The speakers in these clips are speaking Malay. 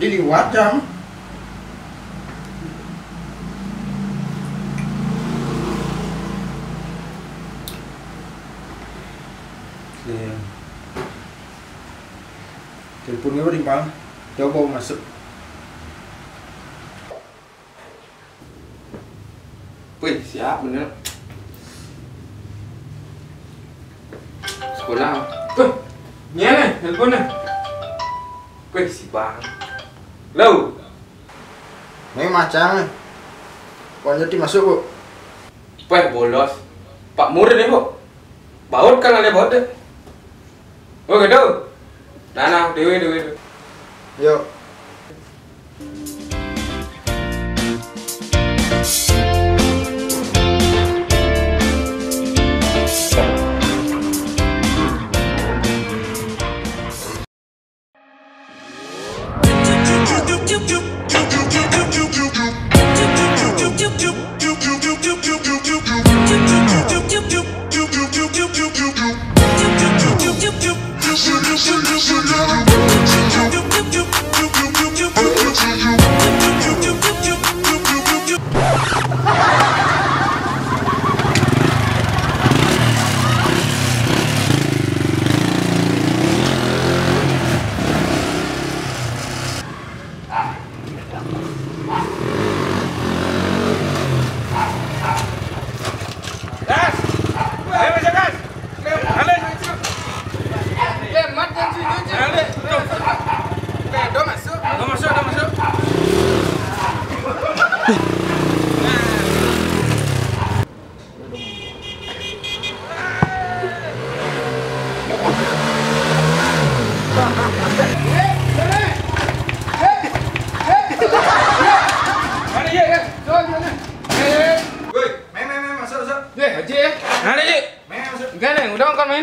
Did you what, John? Thì phun cái bình băng, tiêu bông là sự. Wih, siap bener. Sekolah. Tuh, nyala, handphone-nya. Wih, si Bang. Loh. Ini macam. Pokoknya dimasuk, Bu. Wih, bolos. Pak murid nih, Bu. Baut kan ada baut deh. Oke, dong. Nah, dewe. Yuk. Cái này của đâu con mấy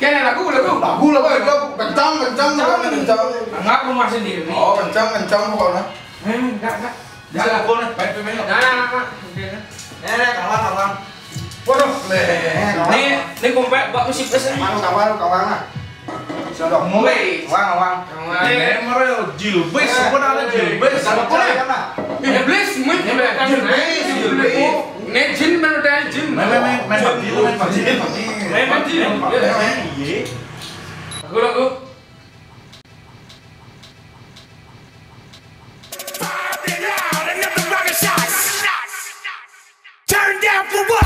Cái này là cũ là cũ. Cũ là cũ. Bánh trắng ngáp luôn mà sendiri. Oh, bánh trắng còn đó. Dạ là con này. Bánh này. Nè, Cảng Hoàng. Waduh. Nè, nè con bé bận xịt đấy. Cảng Hoàng à. Sao đọc mồm vậy? Cảng Hoàng. Nè, nó rồi Gilbert, có đâu là Gilbert sao con này. Iblis mình. Gilbert. Nè, Jin bên đây Jin. Mày phải đi. Mati ni, ye. Aku. Lim coba.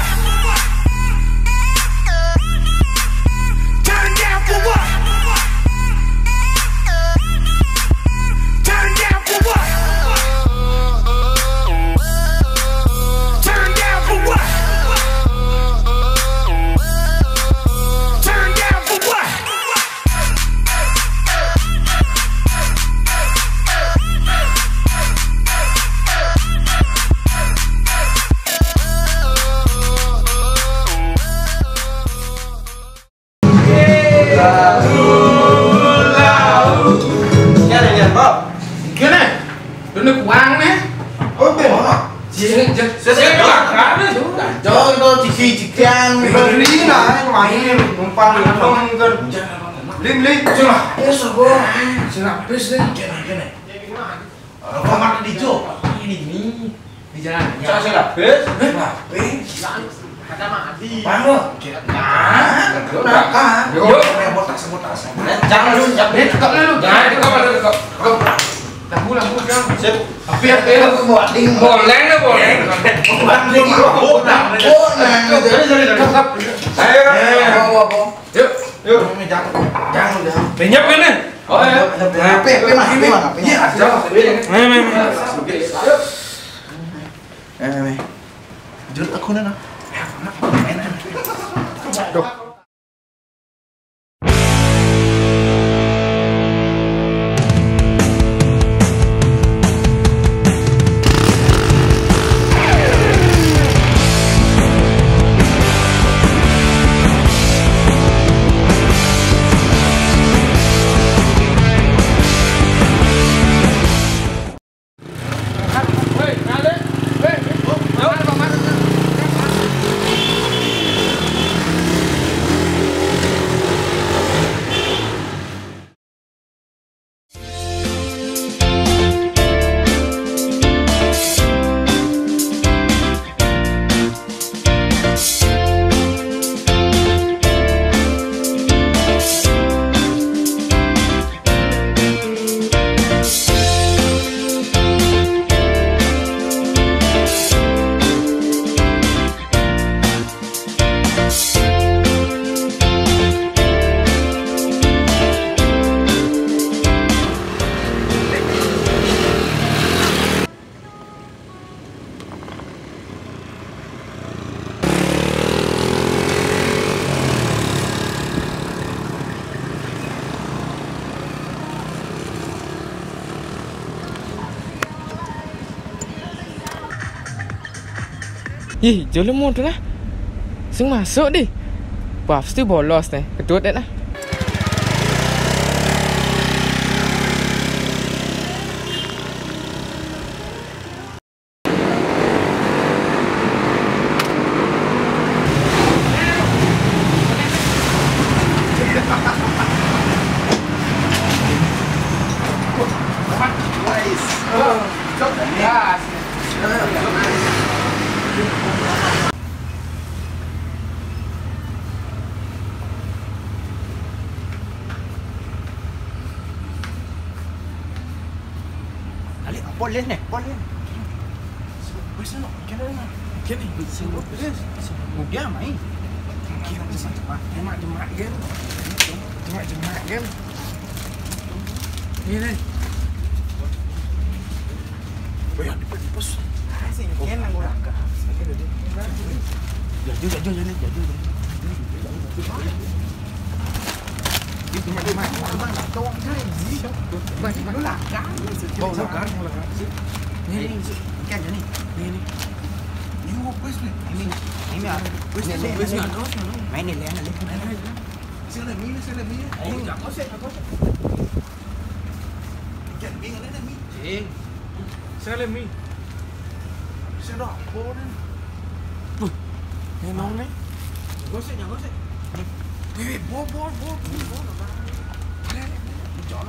Ya sabar. Senang pres deh. Jalan. Orang komat di Jo. Ini di jalan. Coba senang pres. Kata mati. Bangun. Nah. Yo, botas. Jangan lu jepit kok lu. Jangan dikok. Lampu jangan. Sip. Tapi aku buat ding boleh. Buat ding botak. Ayo. Yuk. Jangan udah. Pinjam kan nih? Oh ya. HP mah ini. Iya, ada. Jut aku nana. Enak. Dok. Ih, jolong mau tu lah. Sung masuk deh. Wah, pasti bolos nih. Kedut deh lah. Boleh nih, boleh. Pues no, que no. Que ni se lo pues. Mau dia main. Kita bisa cepat. Cuma game. Cuma game. Ini. Woi, pas. Asing game nang ulah ka. Ya juga. Cuma tolong kan sih. Barulah kan. Bolak-balik. Ini. Ibu pues nih. Ini ya. Pues ya no. Main ini enak. Sila mie. Enggak kosek. Kan mie enak mie. Eh. Sila mie. Sila boden. Memang nih. Kosek. Wih, bol.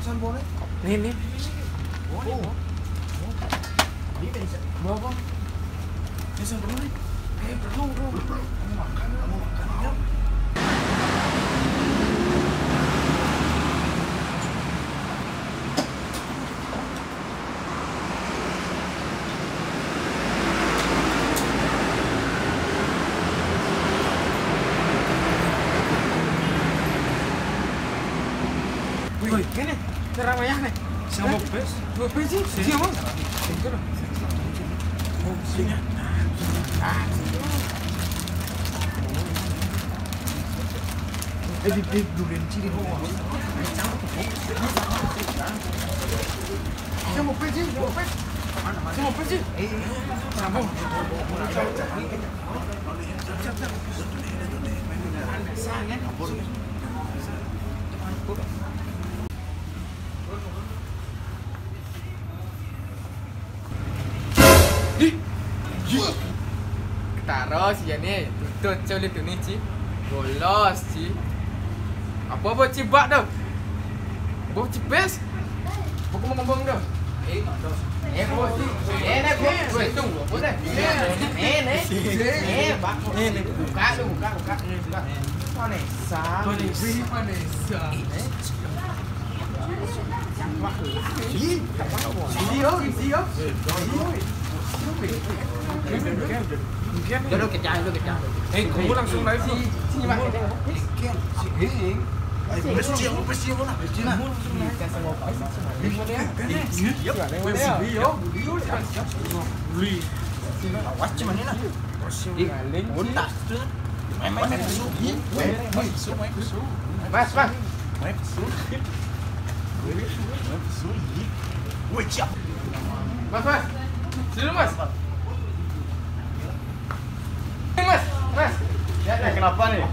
Jangan bol ni. Nih. Bol. Ni bisa. Bol. Bisa bol ni. Bol. Kamu makan. Gini, cara banyak nih. Siapa pes? Dua pes sih? Siapa? Tinggal. Oh, sini. Edit durian cili bawah. Siapa pes? Mana? Eh, sama. Siapa? Ketara sih ya nih, tuntut cewek itu nih Ci. Bolos Ci. Apa Ci buat dah? Bawa Ci bes? Bawa kembang dah. Eh, nak Ci. Tunggu, apa dah? Buka. Panesa. Yang buat. Siap. Mungkin. Dulu kejang. Kamu langsung live sih. Sini Pak. Sini. Besi lah. Mas. Sini Mas. Ya, kenapa nih?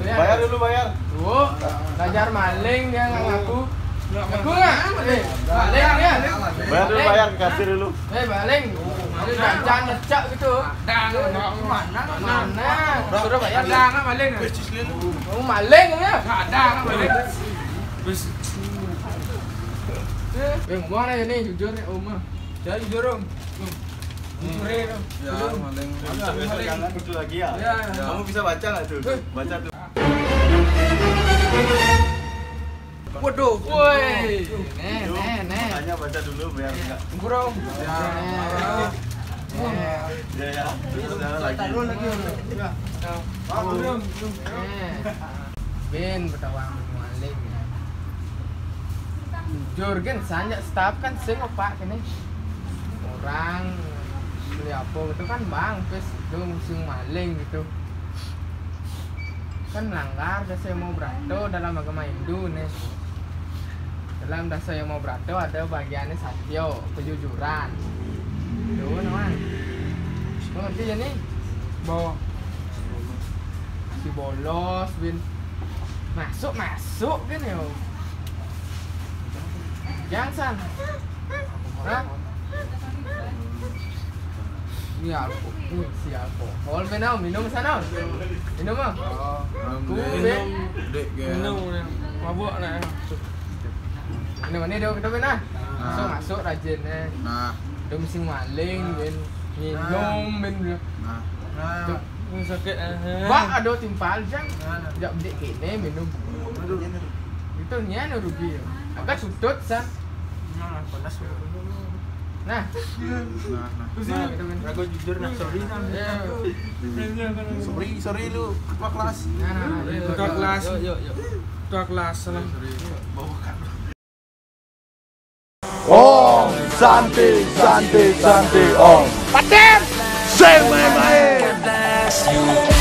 Bayar dulu. Tuh, ngajar maling dia enggak ngaku. Ngaku enggak? Maling dia. Bayar kasih dulu. Maling. Maling ngecak gitu. Mana? Suruh bayar dang maling. Oh, maling ya? Enggak ada maling. Wis. Ngomong aja nih jujur nih, Om. Jadi dorong. Murid. Ya, maling. Jangan betul lagi ya. Kamu bisa baca enggak tuh? Baca tuh. Waduh, woi. Nih. Hanya baca dulu biar enggak kurang. Ya. Lagi. Ben bertawang maling. Jurgen sanjak staff kan sing opak kene. Orang beli apa itu kan bang pes itu musim maling gitu kan melanggar dasar mau berato dalam agama Hindu nih. Dalam dasar yang mau berato ada bagiannya satyo kejujuran itu namanya ngerti ya nih Bo. Si bolos, Win. Masuk kan ya. Jangan san. Hah? Ini alkohol, si alkohol. Minum, sana. Minum ah. Minum. Mabuk nak. Minum ni dia kita minum. Masuk rajin eh. Nah. Dia mesti maling, Win. Minum, Win. Nah. Ini sakit Pak ada timpal jang. Jak bedik kene minum. Itu nyen rugi. Agak sudut san. Nah, panas. Nah. Aku jujur nak sorry san. Sorry lu ketua kelas. Ketua kelas. Yuk. Ketua kelas salam. Bawakan. Oh, santai. Oh. Paten. Selamat main. You